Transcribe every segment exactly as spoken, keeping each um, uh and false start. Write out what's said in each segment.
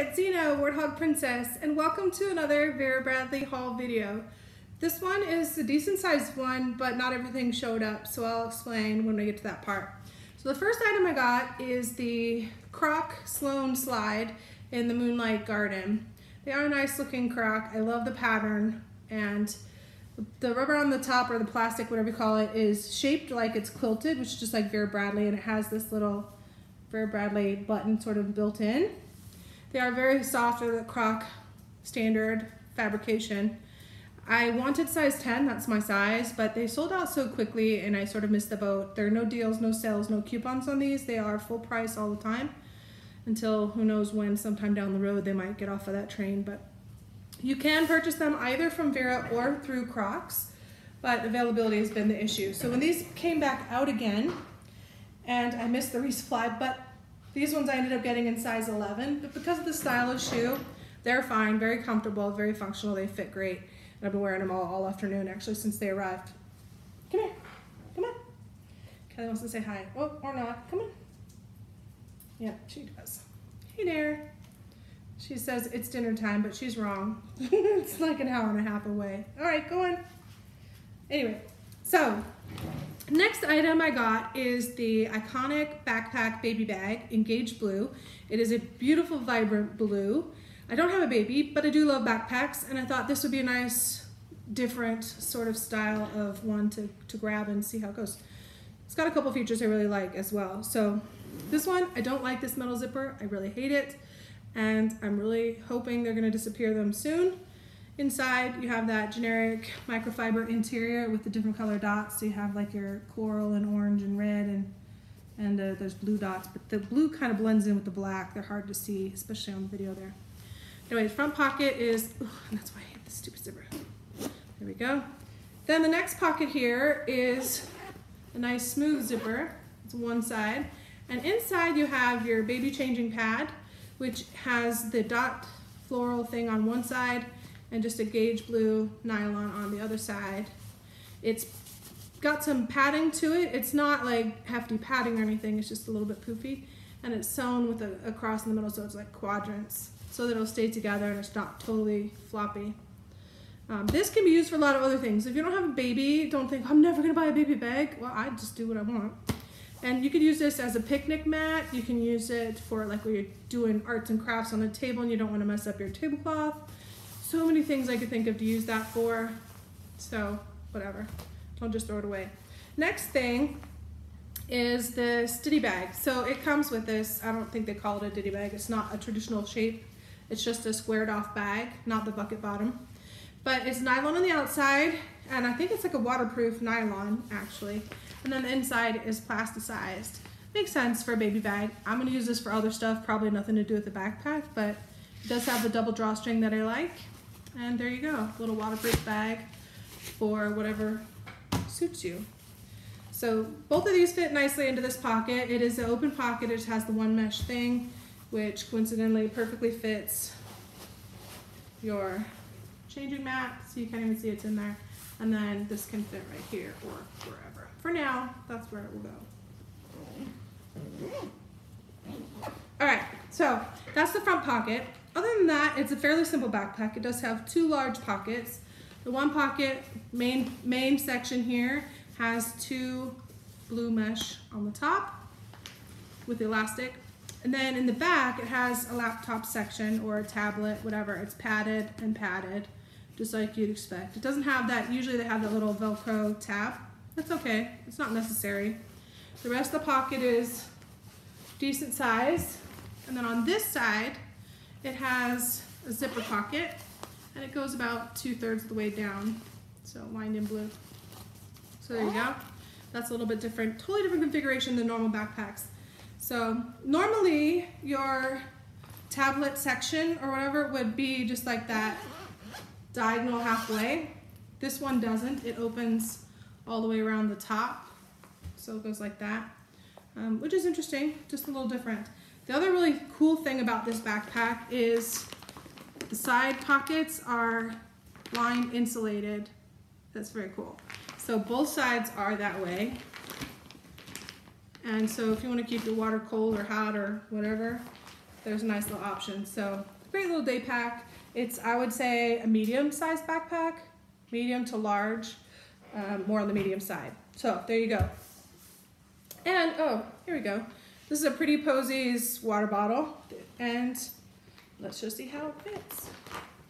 It's Zena, Warthog Princess, and welcome to another Vera Bradley haul video. This one is a decent sized one, but not everything showed up, so I'll explain when we get to that part. So the first item I got is the Croc Sloane Slide in the Moonlight Garden. They are a nice looking croc. I love the pattern, and the rubber on the top, or the plastic, whatever you call it, is shaped like it's quilted, which is just like Vera Bradley, and it has this little Vera Bradley button sort of built in. They are very soft, or the croc standard fabrication. I wanted size ten, that's my size, but they sold out so quickly and I sort of missed the boat. There are no deals, no sales, no coupons on these. They are full price all the time until who knows when, sometime down the road they might get off of that train. But you can purchase them either from Vera or through Crocs, but availability has been the issue. So when these came back out again, and I missed the resupply, but these ones I ended up getting in size eleven, but because of the style of shoe, they're fine, very comfortable, very functional, they fit great. And I've been wearing them all, all afternoon, actually, since they arrived. Come here, come on. Kelly wants to say hi, oh, or not, come on. Yeah, she does. Hey there. She says it's dinner time, but she's wrong. It's like an hour and a half away. All right, go on. Anyway, so, next item I got is the Iconic Backpack Baby Bag in Gage Blue. It is a beautiful, vibrant blue. I don't have a baby, but I do love backpacks, and I thought this would be a nice, different sort of style of one to, to grab and see how it goes. It's got a couple features I really like as well. So this one, I don't like this metal zipper. I really hate it, and I'm really hoping they're gonna disappear them soon. Inside, you have that generic microfiber interior with the different color dots. So you have like your coral and orange and red, and and uh, there's blue dots. But the blue kind of blends in with the black. They're hard to see, especially on the video there. Anyway, the front pocket is, oh, that's why I hate this stupid zipper. There we go. Then the next pocket here is a nice smooth zipper. It's one side. And inside you have your baby changing pad, which has the dot floral thing on one side, and just a Gage Blue nylon on the other side. It's got some padding to it. It's not like hefty padding or anything, it's just a little bit poofy. And it's sewn with a, a cross in the middle, so it's like quadrants, so that it'll stay together and it's not totally floppy. Um, this can be used for a lot of other things. If you don't have a baby, don't think, I'm never gonna buy a baby bag. Well, I just do what I want. And you could use this as a picnic mat. You can use it for like when you're doing arts and crafts on the table and you don't wanna mess up your tablecloth. So many things I could think of to use that for, so whatever, I'll just throw it away. Next thing is this ditty bag. So it comes with this, I don't think they call it a ditty bag, it's not a traditional shape, it's just a squared off bag, not the bucket bottom. But it's nylon on the outside, and I think it's like a waterproof nylon actually, and then the inside is plasticized. Makes sense for a baby bag. I'm gonna use this for other stuff, probably nothing to do with the backpack, but it does have the double drawstring that I like. And there you go, little waterproof bag for whatever suits you. So both of these fit nicely into this pocket. It is an open pocket, it has the one mesh thing, which coincidentally perfectly fits your changing mat, so you can't even see it's in there. And then this can fit right here or wherever. For now, that's where it will go. All right, so that's the front pocket. Other than that, it's a fairly simple backpack. It does have two large pockets. The one pocket, main, main section here, has two blue mesh on the top with the elastic. And then in the back, it has a laptop section or a tablet, whatever. It's padded and padded, just like you'd expect. It doesn't have that, usually they have that little Velcro tab. That's okay, it's not necessary. The rest of the pocket is decent size. And then on this side, it has a zipper pocket, and it goes about two-thirds of the way down, so lined in blue. So there you go. That's a little bit different, totally different configuration than normal backpacks. So normally your tablet section or whatever would be just like that diagonal halfway. This one doesn't. It opens all the way around the top, so it goes like that, um, which is interesting, just a little different. The other really cool thing about this backpack is the side pockets are lined insulated. That's very cool. So both sides are that way. And so if you want to keep your water cold or hot or whatever, there's a nice little option. So great little day pack. It's, I would say, a medium-sized backpack, medium to large, um, more on the medium side. So there you go. And oh, here we go. This is a Pretty Posies water bottle, and let's just see how it fits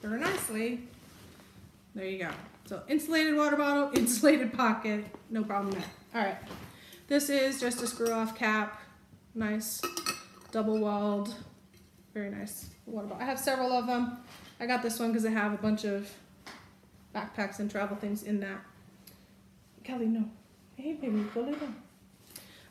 very nicely. There you go. So insulated water bottle, insulated pocket, no problem there. All right, this is just a screw-off cap, nice double-walled, very nice water bottle. I have several of them. I got this one because I have a bunch of backpacks and travel things in that. Kelly, no. Hey, baby, go lay down.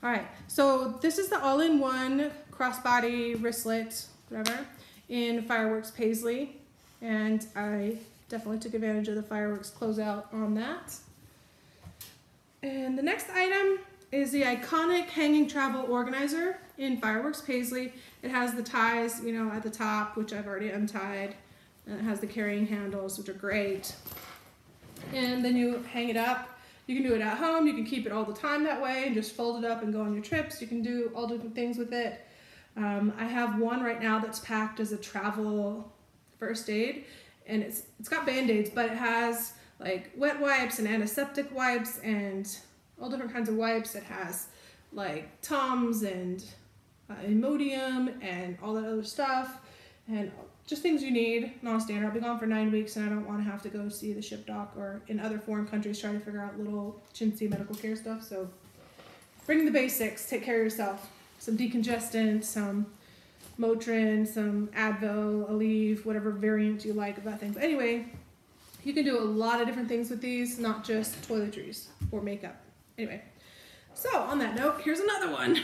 All right, so this is the all-in-one crossbody wristlet, whatever, in Fireworks Paisley, and I definitely took advantage of the Fireworks closeout on that. And the next item is the Iconic Hanging Travel Organizer in Fireworks Paisley. It has the ties, you know, at the top, which I've already untied, and it has the carrying handles, which are great. And then you hang it up. You can do it at home, you can keep it all the time that way and just fold it up and go on your trips. You can do all different things with it. Um, I have one right now that's packed as a travel first aid, and it's it's got band-aids, but it has like wet wipes and antiseptic wipes and all different kinds of wipes. It has like Tums and uh, Imodium and all that other stuff, and just things you need, non-standard. I'll be gone for nine weeks and I don't want to have to go see the ship doc or in other foreign countries trying to figure out little chintzy medical care stuff. So bring the basics, take care of yourself. Some decongestant, some Motrin, some Advil, Aleve, whatever variant you like of that thing. But anyway, you can do a lot of different things with these, not just toiletries or makeup. Anyway, so on that note, here's another one.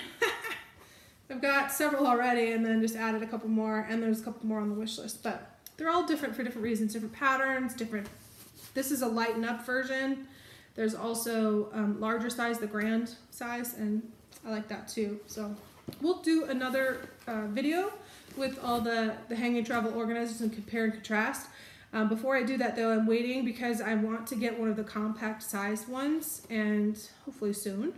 I've got several already and then just added a couple more, and there's a couple more on the wish list, but they're all different for different reasons, different patterns, different. This is a lighten up version. There's also um, larger size, the grand size, and I like that too. So we'll do another uh, video with all the, the hanging travel organizers and compare and contrast. Um, before I do that though, I'm waiting because I want to get one of the compact size ones, and hopefully soon.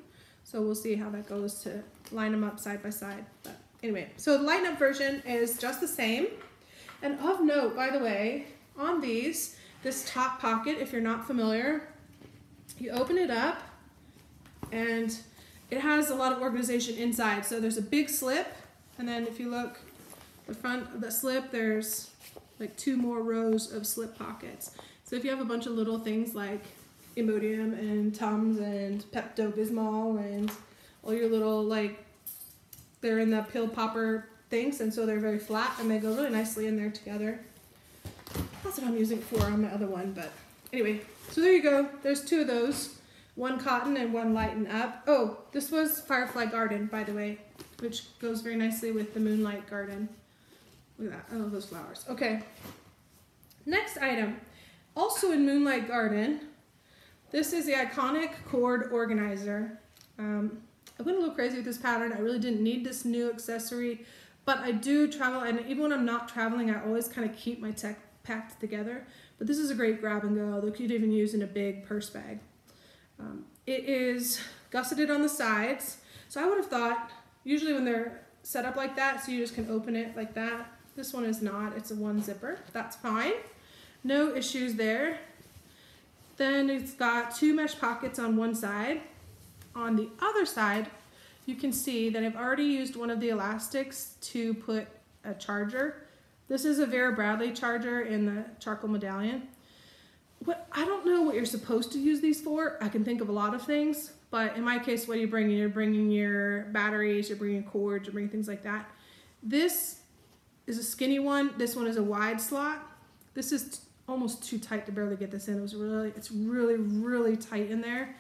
So we'll see how that goes to line them up side by side. But anyway, so the lighten up version is just the same. And of note, by the way, on these, this top pocket, if you're not familiar, you open it up and it has a lot of organization inside. So there's a big slip, and then if you look the front of the slip, there's like two more rows of slip pockets. So if you have a bunch of little things like Imodium and Tums and Pepto-Bismol and all your little, like, they're in the pill popper things, and so they're very flat and they go really nicely in there together. That's what I'm using for on my other one, but anyway, so there you go. There's two of those, one cotton and one lighten up. Oh, this was Firefly Garden, by the way, which goes very nicely with the Moonlight Garden. Look at that, I love those flowers. Okay, next item, also in Moonlight Garden. This is the Iconic Cord Organizer. Um, I went a little crazy with this pattern. I really didn't need this new accessory, but I do travel, and even when I'm not traveling, I always kind of keep my tech packed together. But this is a great grab and go that you'd even use in a big purse bag. Um, it is gusseted on the sides. So I would have thought, usually when they're set up like that, so you just can open it like that. This one is not, it's a one zipper. That's fine, no issues there. Then it's got two mesh pockets on one side. On the other side, you can see that I've already used one of the elastics to put a charger. This is a Vera Bradley charger in the Charcoal Medallion. What, I don't know what you're supposed to use these for. I can think of a lot of things, but in my case, what are you bringing? You're bringing your batteries, you're bringing cords, you're bringing things like that. This is a skinny one. This one is a wide slot. This is almost too tight to barely get this in. It was really, it's really, really tight in there.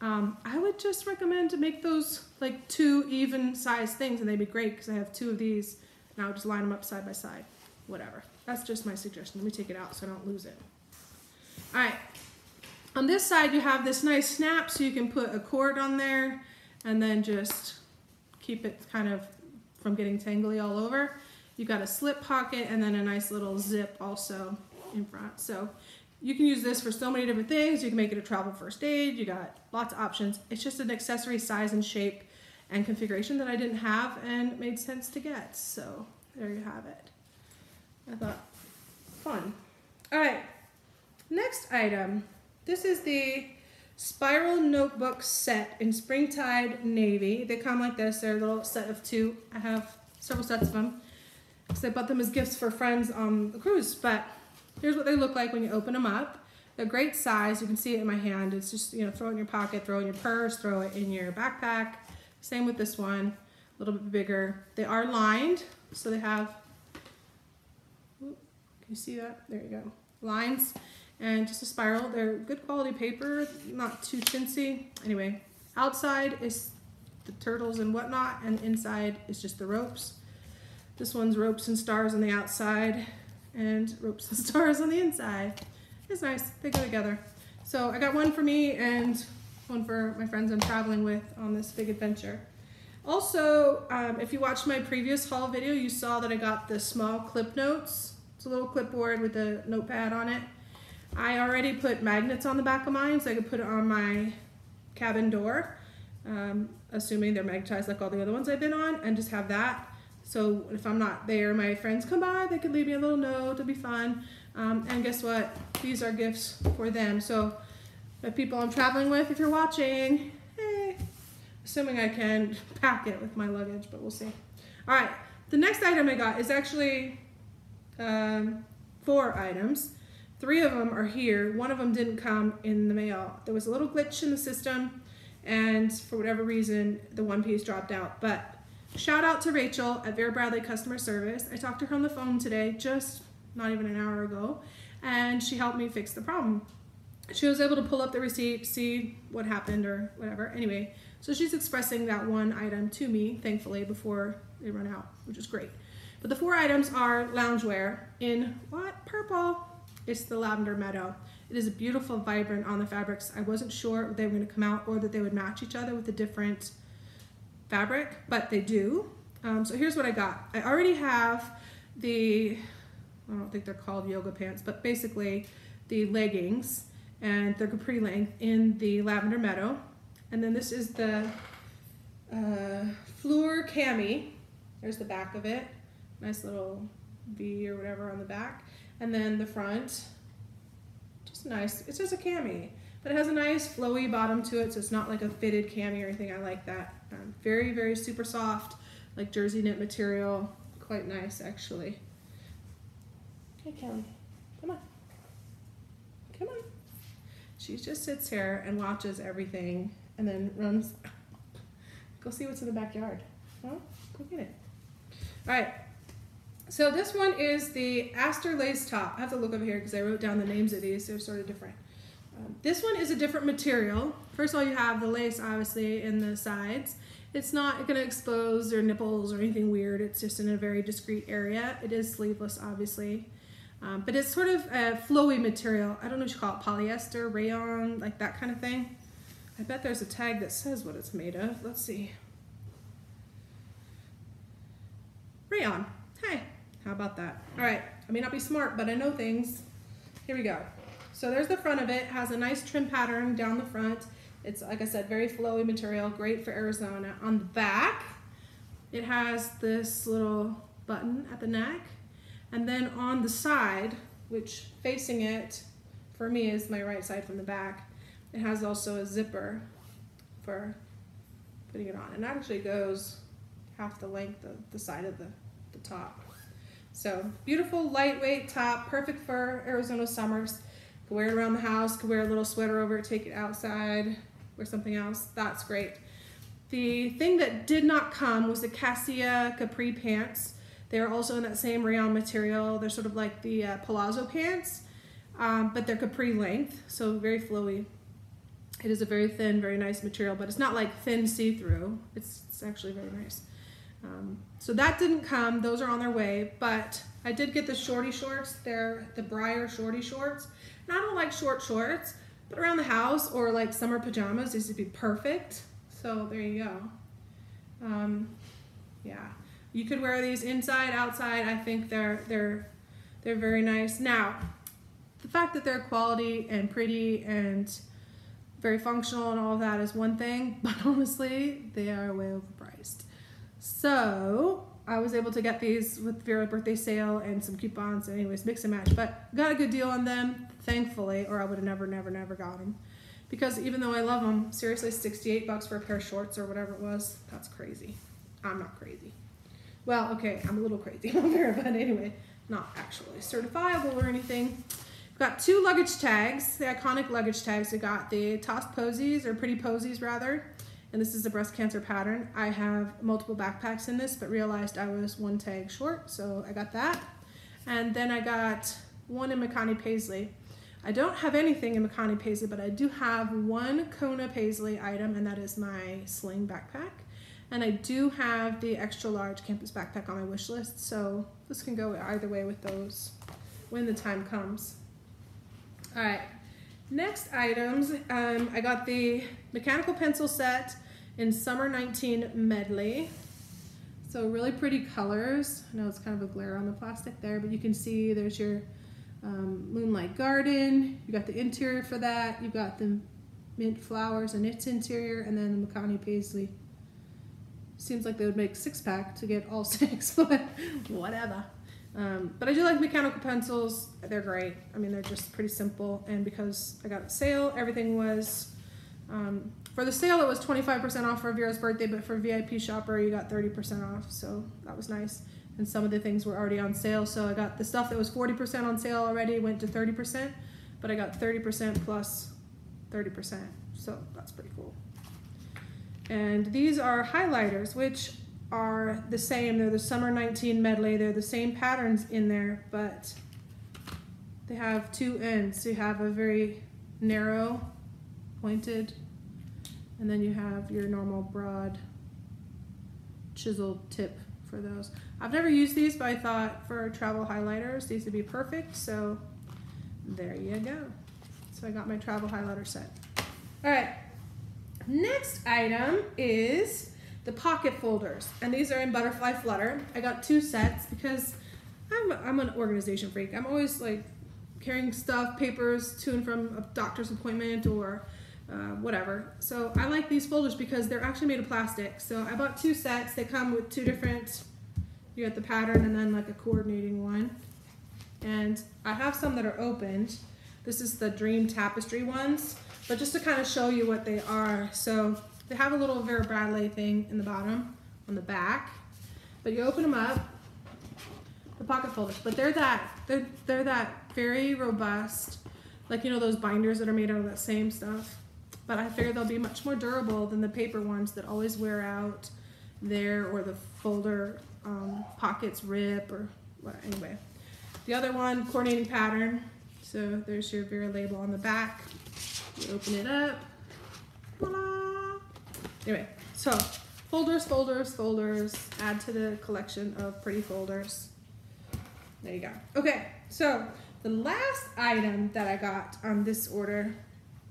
Um, I would just recommend to make those like two even size things, and they'd be great because I have two of these, and I'll just line them up side by side, whatever. That's just my suggestion. Let me take it out so I don't lose it. All right, on this side you have this nice snap, so you can put a cord on there and then just keep it kind of from getting tangly all over. You've got a slip pocket and then a nice little zip also in front. So you can use this for so many different things. You can make it a travel first aid. You got lots of options. It's just an accessory size and shape and configuration that I didn't have and made sense to get. So there you have it. I thought, fun. All right, next item. This is the Spiral Notebook set in Spring Tide Navy. They come like this. They're a little set of two. I have several sets of them because I bought them as gifts for friends on the cruise. But here's what they look like when you open them up. They're great size. You can see it in my hand. It's just, you know, throw it in your pocket, throw it in your purse, throw it in your backpack. Same with this one, a little bit bigger. They are lined, so they have, can you see that? There you go. Lines and just a spiral. They're good quality paper, not too chintzy. Anyway, outside is the turtles and whatnot, and inside is just the ropes. This one's ropes and stars on the outside and ropes and stars on the inside. It's nice, they go together. So I got one for me and one for my friends I'm traveling with on this big adventure. Also, um, if you watched my previous haul video, you saw that I got the small clip notes. It's a little clipboard with a notepad on it. I already put magnets on the back of mine so I could put it on my cabin door, um, assuming they're magnetized like all the other ones I've been on, and just have that. So if I'm not there, my friends come by, they could leave me a little note, it'll be fun. Um, and guess what? These are gifts for them. So the people I'm traveling with, if you're watching, hey, assuming I can pack it with my luggage, but we'll see. All right, the next item I got is actually um, four items. Three of them are here. One of them didn't come in the mail. There was a little glitch in the system, and for whatever reason, the one piece dropped out. But shout out to Rachel at Vera Bradley Customer Service. I talked to her on the phone today, just not even an hour ago, and she helped me fix the problem. She was able to pull up the receipt, see what happened or whatever. Anyway, so she's expressing that one item to me, thankfully, before they run out, which is great. But the four items are loungewear in what? Purple. It's the Lavender Meadow. It is a beautiful vibrant on the fabrics. I wasn't sure if they were going to come out or that they would match each other with a different fabric, but they do. Um, so here's what I got. I already have the, I don't think they're called yoga pants, but basically the leggings, and they're capri length in the Lavender Meadow. And then this is the uh, Fleur Cami. There's the back of it. Nice little V or whatever on the back. And then the front, just nice. It's just a cami, but it has a nice flowy bottom to it, so it's not like a fitted cami or anything. I like that. Um, very, very super soft, like jersey knit material. Quite nice, actually. Hey, Kelly, come on. Come on. She just sits here and watches everything and then runs. Go see what's in the backyard. Huh? Go get it. All right. So this one is the Aster Lace Top. I have to look over here because I wrote down the names of these. They're sort of different. Um, this one is a different material. First of all, you have the lace, obviously, in the sides. It's not going to expose their nipples or anything weird. It's just in a very discreet area. It is sleeveless, obviously. Um, but it's sort of a flowy material. I don't know what you call it, polyester, rayon, like that kind of thing. I bet there's a tag that says what it's made of. Let's see. Rayon. Hey. How about that? All right, I may not be smart, but I know things. Here we go. So there's the front of it. It has a nice trim pattern down the front. It's, like I said, very flowy material, great for Arizona. On the back, it has this little button at the neck. And then on the side, which facing it, for me, is my right side from the back, it has also a zipper for putting it on. And it actually goes half the length of the side of the, the top. So beautiful, lightweight top, perfect for Arizona summers. Can wear it around the house, can wear a little sweater over it, take it outside, wear something else. That's great. The thing that did not come was the Cassia Capri pants. They are also in that same rayon material. They're sort of like the uh, palazzo pants, um, but they're capri length, so very flowy. It is a very thin, very nice material, but it's not like thin see-through. It's, it's actually very nice. Um, so that didn't come. Those are on their way, but I did get the shorty shorts. They're the Briar Shorty Shorts. And I don't like short shorts, but around the house or like summer pajamas, these would be perfect. So there you go. Um, yeah, you could wear these inside, outside. I think they're, they're, they're very nice. Now, the fact that they're quality and pretty and very functional and all of that is one thing, but honestly, they are way overpriced. So I was able to get these with Vera birthday sale and some coupons. Anyways, mix and match, but got a good deal on them, thankfully, or I would have never, never, never got them. Because even though I love them, seriously, sixty-eight bucks for a pair of shorts or whatever it was, that's crazy. I'm not crazy. Well, okay, I'm a little crazy on Vera, but anyway, not actually certifiable or anything. We've got two luggage tags, the iconic luggage tags. We got the Tossed Posies, or Pretty Posies rather, and this is a breast cancer pattern. I have multiple backpacks in this, but realized I was one tag short, so I got that. And then I got one in Makani Paisley. I don't have anything in Makani Paisley, but I do have one Kona Paisley item, and that is my sling backpack. And I do have the extra large campus backpack on my wish list, so this can go either way with those when the time comes. All right, next items, um, I got the mechanical pencil set in Summer nineteen Medley. So really pretty colors. I know it's kind of a glare on the plastic there, but you can see there's your Um, Moonlight Garden. You got the interior for that. You got the mint flowers and its interior, and then the Makani Paisley. Seems like they would make six pack to get all six, but whatever. Um, but I do like mechanical pencils. They're great. I mean, they're just pretty simple. And because I got a sale, everything was um, for the sale. It was twenty-five percent off for Vera's birthday, but for V I P shopper, you got thirty percent off. So that was nice. And some of the things were already on sale. So I got the stuff that was forty percent on sale already, went to thirty percent, but I got thirty percent plus thirty percent. So that's pretty cool. And these are highlighters, which are the same. They're the Summer nineteen Medley. They're the same patterns in there, but they have two ends. So you have a very narrow, pointed, and then you have your normal broad chiseled tip for those. I've never used these, but I thought for travel highlighters, these would be perfect. So there you go. So I got my travel highlighter set. All right, next item is the pocket folders. And these are in Butterfly Flutter. I got two sets because I'm, I'm an organization freak. I'm always like carrying stuff, papers to and from a doctor's appointment or Uh, whatever. So I like these folders because they're actually made of plastic. So I bought two sets. They come with two different, you got the pattern and then like a coordinating one. And I have some that are opened. This is the Dream Tapestry ones, but just to kind of show you what they are. So they have a little Vera Bradley thing in the bottom on the back, but you open them up, the pocket folders, but they're that, they're, they're that very robust, like, you know, those binders that are made out of that same stuff. But I figure they'll be much more durable than the paper ones that always wear out there, or the folder um, pockets rip or what. Anyway, the other one, coordinating pattern. So there's your Vera label on the back. You open it up. Voila. Anyway, so folders, folders, folders. Add to the collection of pretty folders. There you go. Okay, so the last item that I got on this order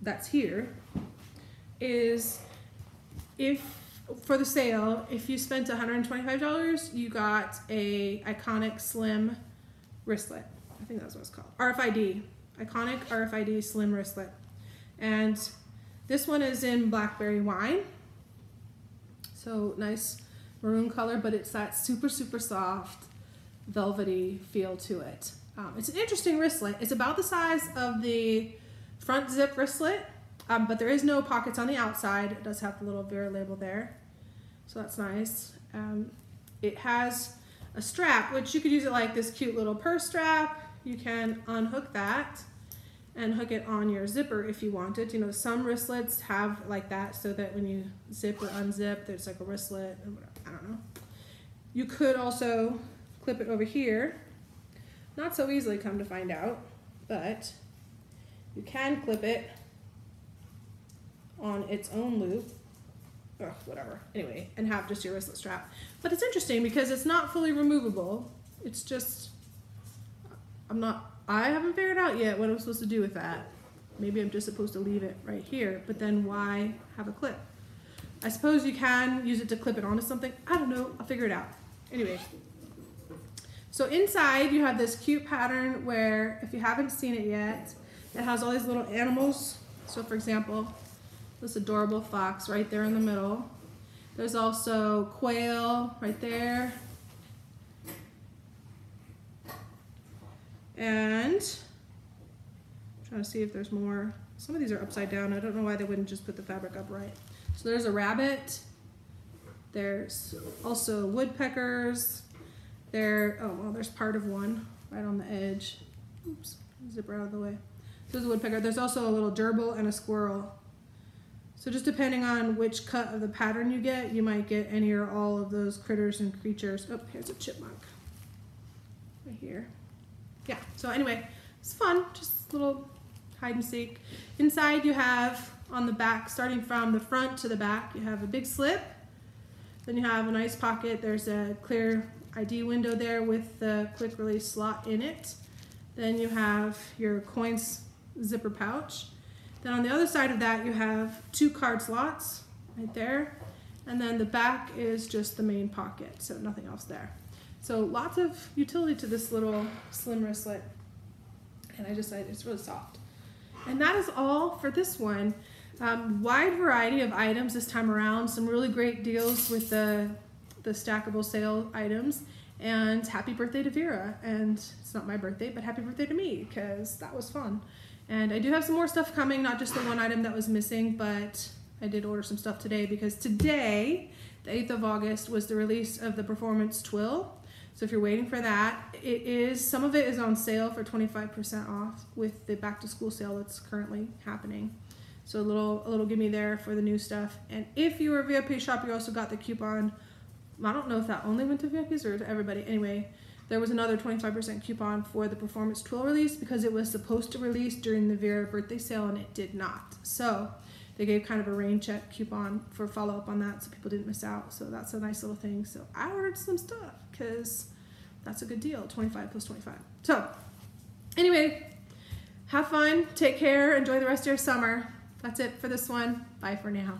that's here is, if for the sale, if you spent one hundred twenty-five dollars, you got a Iconic Slim Wristlet. I think that's what it's called. R F I D, Iconic R F I D Slim Wristlet. And this one is in Blackberry Wine. So nice maroon color, but it's that super, super soft, velvety feel to it. Um, it's an interesting wristlet. It's about the size of the front zip wristlet, um, but there is no pockets on the outside. It does have the little Vera label there, so that's nice. Um, it has a strap, which you could use it like this cute little purse strap. You can unhook that and hook it on your zipper if you wanted. You know, some wristlets have like that, so that when you zip or unzip, there's like a wristlet or whatever. I don't know. You could also clip it over here. Not so easily, come to find out, but you can clip it on its own loop, or whatever, anyway, and have just your wristlet strap. But it's interesting because it's not fully removable. It's just, I'm not, I haven't figured out yet what I'm supposed to do with that. Maybe I'm just supposed to leave it right here, but then why have a clip? I suppose you can use it to clip it onto something. I don't know, I'll figure it out. Anyway, so inside you have this cute pattern where, if you haven't seen it yet, it has all these little animals. So for example, this adorable fox right there in the middle. There's also quail right there. And I'm trying to see if there's more. Some of these are upside down. I don't know why they wouldn't just put the fabric upright. So there's a rabbit. There's also woodpeckers. There, oh, well, there's part of one right on the edge. Oops, zipper out of the way. So there's a woodpecker. There's also a little gerbil and a squirrel. So just depending on which cut of the pattern you get, you might get any or all of those critters and creatures. Oh, here's a chipmunk right here. Yeah, so anyway, it's fun, just a little hide and seek. Inside you have, on the back, starting from the front to the back, you have a big slip. Then you have a nice pocket. There's a clear I D window there with the quick release slot in it. Then you have your coins zipper pouch. Then on the other side of that, you have two card slots right there. And then the back is just the main pocket, so nothing else there. So lots of utility to this little slim wristlet. And I just decided it's really soft. And that is all for this one. Um, wide variety of items this time around. Some really great deals with the, the stackable sale items. And happy birthday to Vera. And it's not my birthday, but happy birthday to me, because that was fun. And I do have some more stuff coming, not just the one item that was missing, but I did order some stuff today, because today, the eighth of August, was the release of the Performance Twill. So if you're waiting for that, it is, some of it is on sale for twenty-five percent off with the back to school sale that's currently happening. So a little, a little gimme there for the new stuff. And if you were a V I P shopper, you also got the coupon. I don't know if that only went to V I Ps or to everybody. Anyway, there was another twenty-five percent coupon for the Performance Twill release, because it was supposed to release during the Vera birthday sale and it did not. So they gave kind of a rain check coupon for follow up on that, so people didn't miss out. So that's a nice little thing. So I ordered some stuff because that's a good deal, twenty-five plus twenty-five. So anyway, have fun, take care, enjoy the rest of your summer. That's it for this one. Bye for now.